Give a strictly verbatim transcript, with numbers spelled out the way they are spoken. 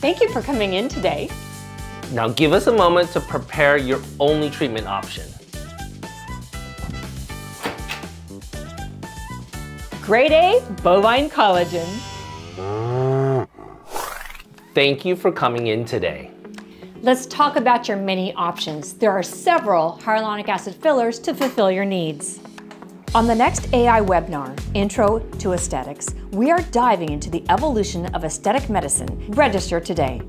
Thank you for coming in today. Now give us a moment to prepare your only treatment option. Grade A bovine collagen. Thank you for coming in today. Let's talk about your many options. There are several hyaluronic acid fillers to fulfill your needs. On the next Ai Webinar, Intro to Aesthetics, we are diving into the evolution of aesthetic medicine. Register today.